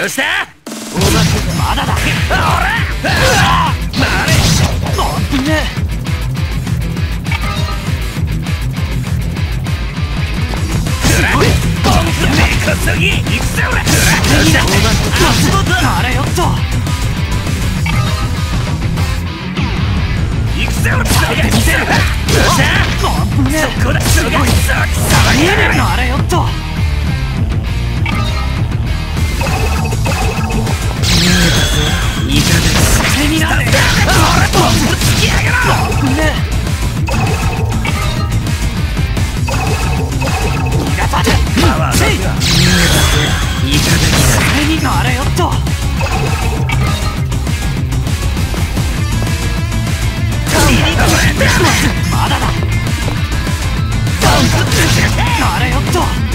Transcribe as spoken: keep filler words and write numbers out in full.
どうした？おまけまだだ。あれ？あれ？危ねえ。こそぎ行くぞ。あれよっと。行くぞ。そこだ。すごい。見えねえのあれよっと。見えたぞ。まだだ。あれよっと。